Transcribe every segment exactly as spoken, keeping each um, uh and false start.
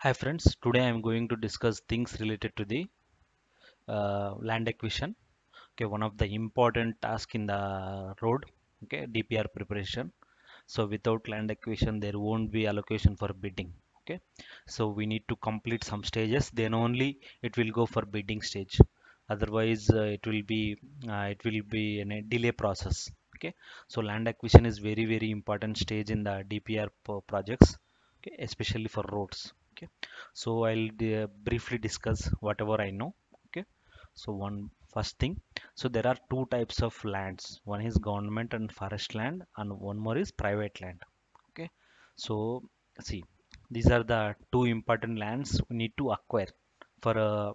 Hi friends, today I am going to discuss things related to the uh, land acquisition. Okay, one of the important tasks in the road, okay, D P R preparation. So without land acquisition there won't be allocation for bidding. Okay, so we need to complete some stages, then only it will go for bidding stage. Otherwise uh, it will be uh, it will be in a delay process. Okay, so land acquisition is very very important stage in the D P R projects, okay, especially for roads. Okay, so I'll uh, briefly discuss whatever I know. Okay, so one first thing, so there are two types of lands. One is government and forest land, and one more is private land. Okay, so see, these are the two important lands we need to acquire for uh,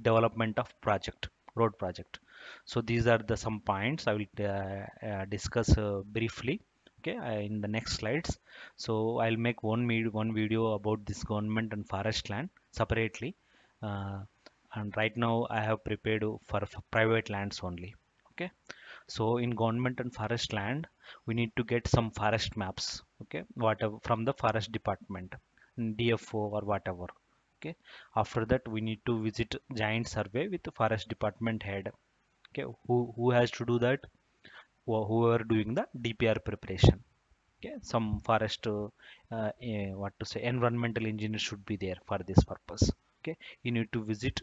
development of project, road project. So these are the some points I will uh, uh, discuss uh, briefly. Okay, I, in the next slides, so I'll make one one video about this government and forest land separately, uh, and right now I have prepared for, for private lands only. Okay, so in government and forest land we need to get some forest maps, okay, whatever from the forest department, D F O or whatever. Okay, after that we need to visit giant survey with the forest department head. Okay, who, who has to do that? Who are doing the D P R preparation. Okay, some forest uh, uh, what to say environmental engineer should be there for this purpose. Okay, you need to visit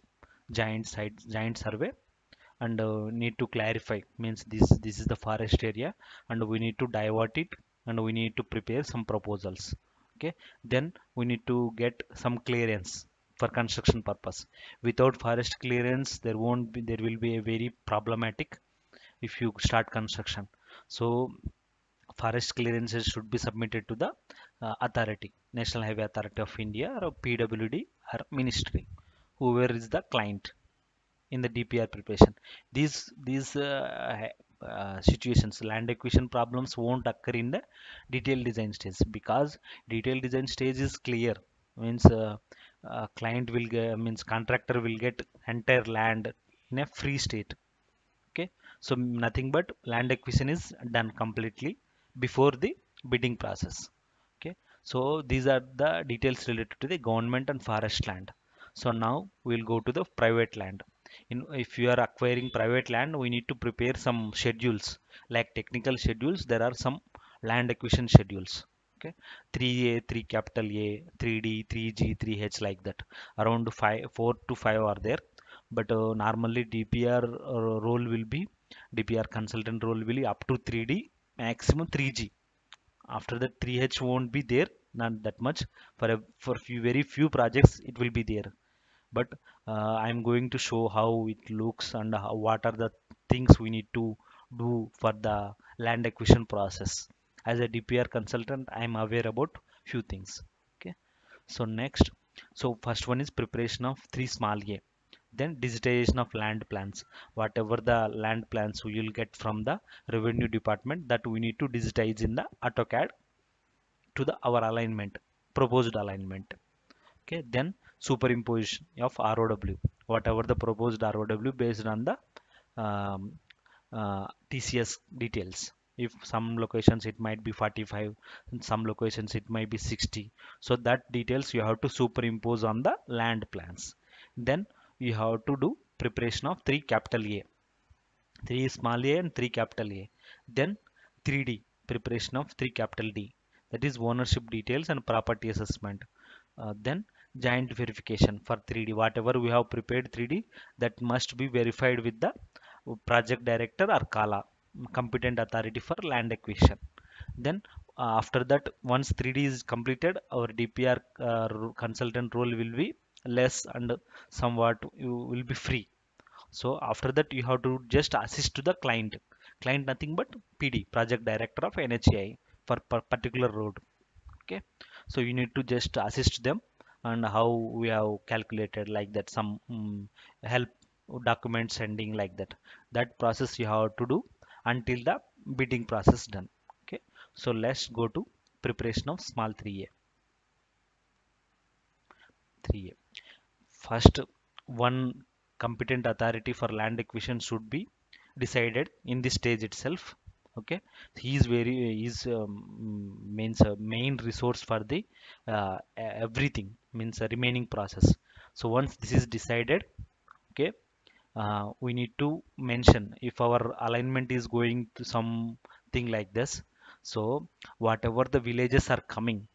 giant site, giant survey, and uh, need to clarify, means this this is the forest area and we need to divert it and we need to prepare some proposals. Okay, then we need to get some clearance for construction purpose. Without forest clearance there won't be, there will be a very problematic if you start construction. So forest clearances should be submitted to the uh, authority, National Highway Authority of India or P W D or ministry, whoever is the client in the D P R preparation. These these uh, uh, situations, land acquisition problems won't occur in the detailed design stage, because detailed design stage is clear, means uh, uh, client will get, means contractor will get entire land in a free state. Okay, so nothing but land acquisition is done completely before the bidding process. Okay, so these are the details related to the government and forest land. So now we will go to the private land. In, if you are acquiring private land, we need to prepare some schedules, like technical schedules. There are some land acquisition schedules. Okay, three A, three capital A, three D, three G, three H, like that. Around five, four to five are there. But uh, normally D P R uh, role will be, D P R consultant role will be up to three D, maximum three G. After that three H won't be there, not that much. For a, for few, very few projects it will be there. But uh, I am going to show how it looks and how, what are the things we need to do for the land acquisition process. As a D P R consultant, I am aware about few things. Okay. So next, so first one is preparation of three small A. Then digitization of land plans, whatever the land plans we will get from the revenue department, that we need to digitize in the AutoCAD to the our alignment, proposed alignment. Okay, then superimposition of R O W, whatever the proposed R O W based on the um, uh, T C S details. If some locations it might be forty-five, in some locations it might be sixty, so that details you have to superimpose on the land plans. Then you have to do preparation of three capital A, three small a and three capital A. Then three D, preparation of three capital D, that is ownership details and property assessment. Uh, then giant verification for three D, whatever we have prepared three D, that must be verified with the project director or KALA, competent authority for land acquisition. Then uh, after that, once three D is completed, our D P R uh, consultant role will be less and somewhat you will be free. So after that you have to just assist to the client, client nothing but P D, project director of N H A I for per particular road. Okay, so you need to just assist them and how we have calculated, like that, some um, help document sending, like that. That process you have to do until the bidding process done. Okay, so let's go to preparation of small three A. three A. First, one competent authority for land acquisition should be decided in this stage itself. Okay, he is very he is um, means a main resource for the uh, everything, means a remaining process. So once this is decided, okay, uh, we need to mention if our alignment is going to something like this. So whatever the villages are coming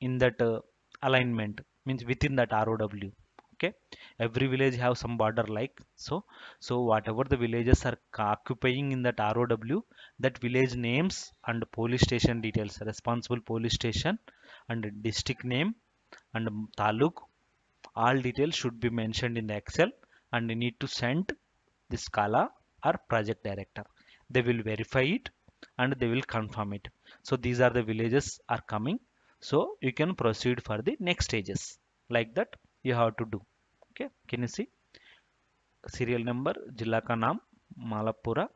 in that uh, alignment, means within that R O W, okay, every village have some border like so. So whatever the villages are occupying in that R O W, that village names and police station details, responsible police station and district name and taluk, all details should be mentioned in the Excel, and you need to send this K A L A or project director. They will verify it and they will confirm it. So these are the villages are coming. So you can proceed for the next stages. Like that you have to do. Okay, can you see? Serial number, Jilla ka naam, Malapura,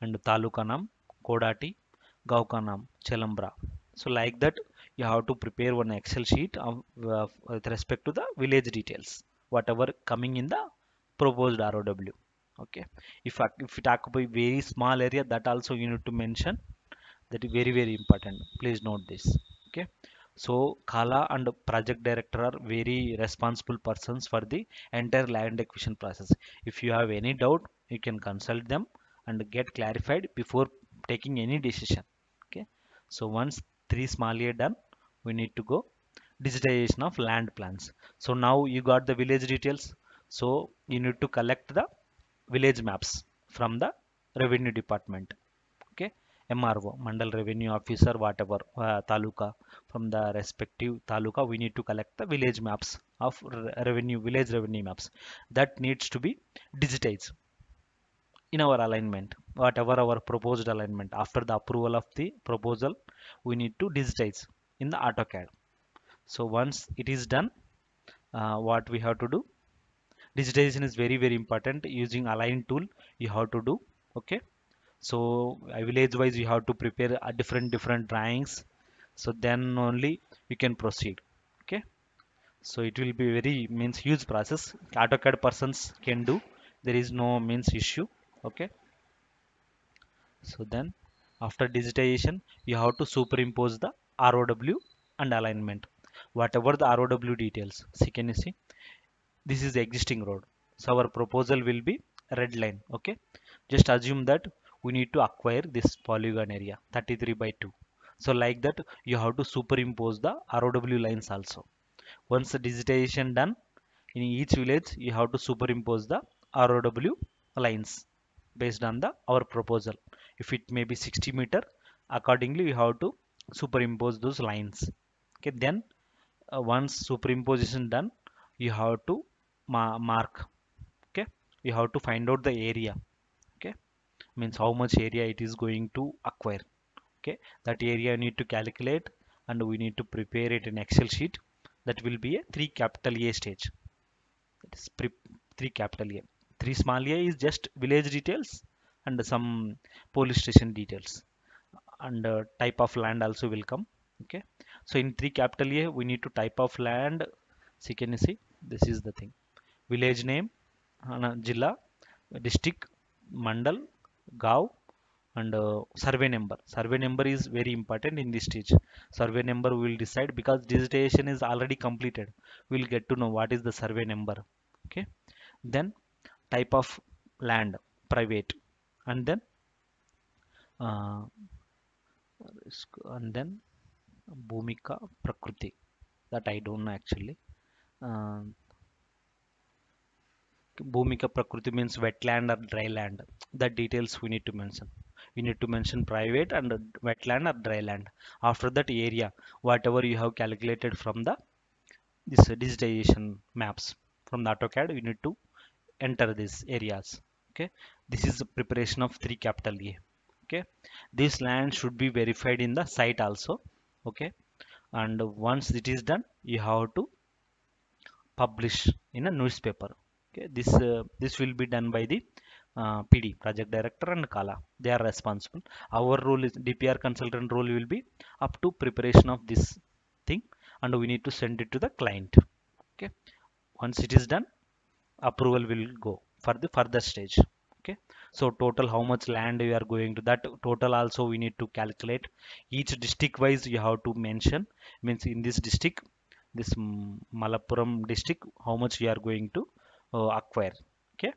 and Taluka naam, Kodati, Gau ka naam, Chalambra. So like that you have to prepare one Excel sheet of, uh, with respect to the village details, whatever coming in the proposed R O W. Okay, if, if it occupy very small area, that also you need to mention. That is very very important. Please note this. Okay, so K A L A and project director are very responsible persons for the entire land acquisition process. If you have any doubt, you can consult them and get clarified before taking any decision. Okay, so once three small area done, we need to go digitization of land plans. So now you got the village details. So you need to collect the village maps from the revenue department. Okay, M R O, Mandal Revenue Officer, whatever uh, taluka, from the respective taluka we need to collect the village maps of revenue, village revenue maps that needs to be digitized in our alignment, whatever our proposed alignment. After the approval of the proposal, we need to digitize in the AutoCAD. So once it is done, uh, what we have to do, digitization is very very important. Using align tool you have to do. Okay, so uh, village wise you have to prepare a different different drawings, so then only you can proceed. Okay, so it will be very means huge process. AutoCAD persons can do, there is no means issue. Okay, so then after digitization you have to superimpose the R O W and alignment, whatever the R O W details. See, can you see? This is the existing road, so our proposal will be red line. Okay, just assume that we need to acquire this polygon area thirty-three by two. So like that you have to superimpose the R O W lines also. Once the digitization done, in each village you have to superimpose the R O W lines based on the our proposal. If it may be sixty meter, accordingly you have to superimpose those lines. Okay, then uh, once superimposition done, you have to ma mark. Okay, you have to find out the area. Okay, means how much area it is going to acquire. Okay, that area you need to calculate and we need to prepare it in Excel sheet. That will be a three capital A stage. It is pre three capital A. Three small A is just village details and some police station details, and uh, type of land also will come. Okay, so in three capital A we need to type of land. See, can you see? This is the thing, village name, jilla, district, mandal, gav, and uh, survey number. Survey number is very important in this stage. Survey number we will decide, because digitization is already completed, we will get to know what is the survey number. Okay, then type of land, private, and then uh, and then Bhumika Prakruti, that I don't know actually. Uh, Bhumika Prakruti means wetland or dry land. That details we need to mention. We need to mention private and wetland or dry land. After that area, whatever you have calculated from the this digitization maps from the AutoCAD, you need to enter these areas. Okay, this is the preparation of three capital A. Okay, this land should be verified in the site also. Okay, and once it is done, you have to publish in a newspaper. Okay, this uh, this will be done by the uh, P D, project director, and K A L A. They are responsible. Our role is D P R consultant role will be up to preparation of this thing, and we need to send it to the client. Okay, once it is done, approval will go for the further stage. Okay, so total how much land you are going to, that total also we need to calculate. Each district wise you have to mention, means in this district this Malappuram district, how much you are going to uh, acquire, okay,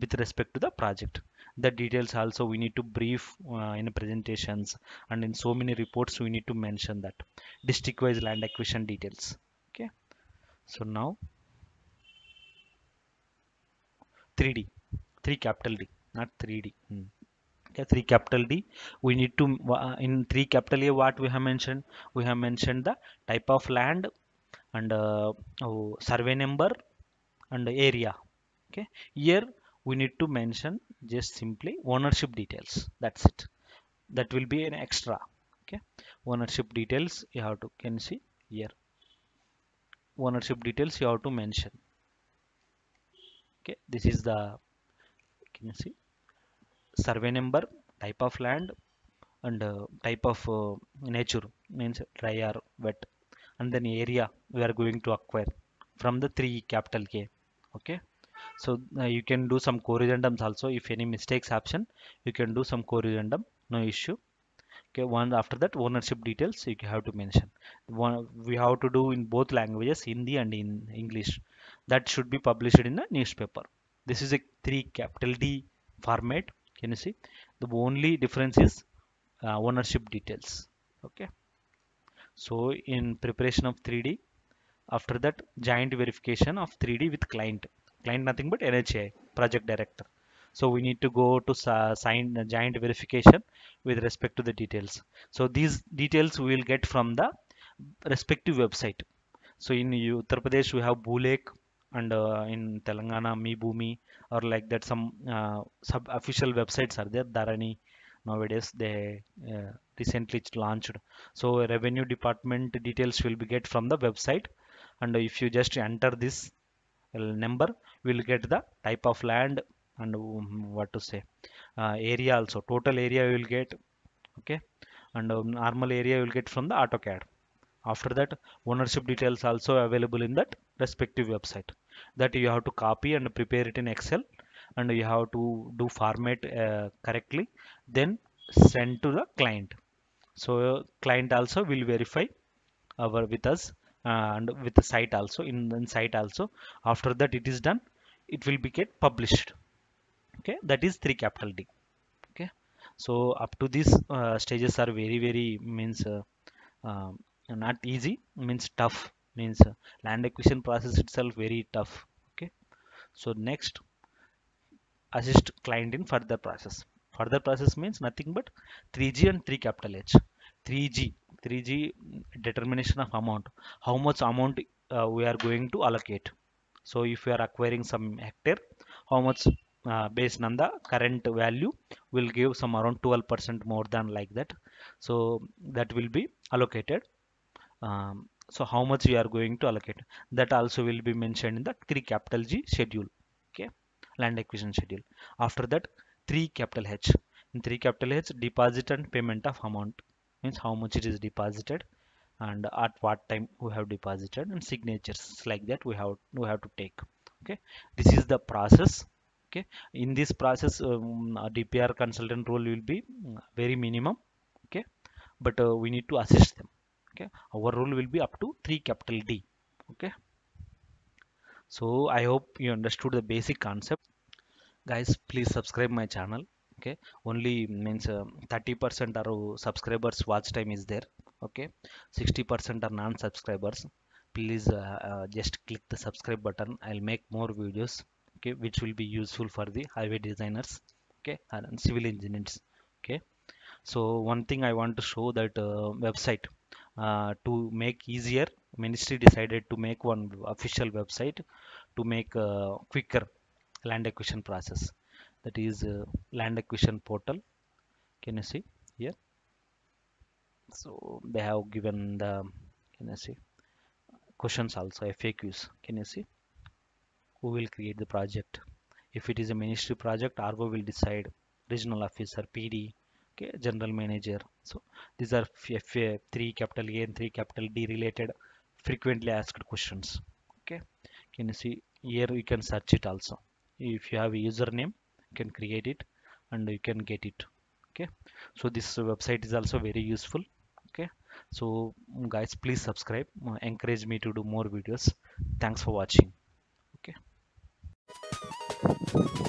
with respect to the project. The details also we need to brief uh, in presentations, and in so many reports we need to mention that district wise land acquisition details. Okay, so now three D, three capital D, not three D. hmm. Okay, three capital D, we need to uh, in three capital A what we have mentioned, we have mentioned the type of land and uh, oh, survey number and area. Okay, here we need to mention just simply ownership details, that's it, that will be an extra. Okay, ownership details you have to, can see here, ownership details you have to mention. Okay, this is the, can you see, survey number, type of land and uh, type of uh, nature, means dry or wet, and then area we are going to acquire from the three capital K. Okay, so uh, you can do some corrigendums also. If any mistakes happen, you can do some corrigendum, no issue. Okay, one after that ownership details you have to mention. One we have to do in both languages, Hindi and in English. That should be published in a newspaper. This is a three capital D format. Can you see? The only difference is uh, ownership details. Okay, so in preparation of three D, after that joint verification of three D with client. Client nothing but N H A I, project director. So we need to go to uh, sign the joint verification with respect to the details. So these details we will get from the respective website. So in Uttar Pradesh we have Bhulek, and uh, in Telangana Mi Bhumi, or like that some uh, sub official websites are there. Darani nowadays they uh, recently launched. So revenue department details will be get from the website, and if you just enter this number, we will get the type of land and um, what to say uh, area also, total area you will get. Okay, and um, normal area you will get from the AutoCAD. After that ownership details also available in that respective website, that you have to copy and prepare it in Excel, and you have to do format uh, correctly, then send to the client. So client also will verify our with us uh, and with the site also, in, in site also. After that it is done, it will be get published. Okay, that is three capital D. Okay, so up to these uh, stages are very very means uh, uh, not easy, means tough, means uh, land acquisition process itself very tough. Okay, so next, assist client in further process. Further process means nothing but three G and three capital H. three G three G determination of amount, how much amount uh, we are going to allocate. So if you are acquiring some hectare, how much uh, based on the current value will give some around twelve percent more than like that, so that will be allocated. Um, so how much you are going to allocate, that also will be mentioned in the three capital G schedule. Okay, land acquisition schedule. After that three capital H. In three capital H, deposit and payment of amount, means how much it is deposited and at what time we have deposited, and signatures like that we have we have to take. Okay, this is the process. Okay, in this process um, a D P R consultant role will be very minimum. Okay, but uh, we need to assist them. Okay, our role will be up to three capital D. Okay, so I hope you understood the basic concept. Guys, please subscribe my channel. Okay, only means thirty percent uh, are subscribers watch time is there. Okay, sixty percent are non-subscribers. Please uh, uh, just click the subscribe button. I'll make more videos, okay, which will be useful for the highway designers, okay, and civil engineers. Okay, so one thing I want to show, that uh, website. Uh, to make easier, ministry decided to make one official website to make uh, quicker land acquisition process. That is uh, land acquisition portal. Can you see here? So they have given the, can you see, questions also, F A Qs. Can you see who will create the project? If it is a ministry project, R O will decide, regional officer, P D, okay, general manager. So these are F A, three capital A and three capital D related frequently asked questions. Okay, can you see here? You can search it also. If you have a username, you can create it and you can get it. Okay, so this website is also very useful. Okay, So guys, please subscribe, encourage me to do more videos. Thanks for watching. Okay.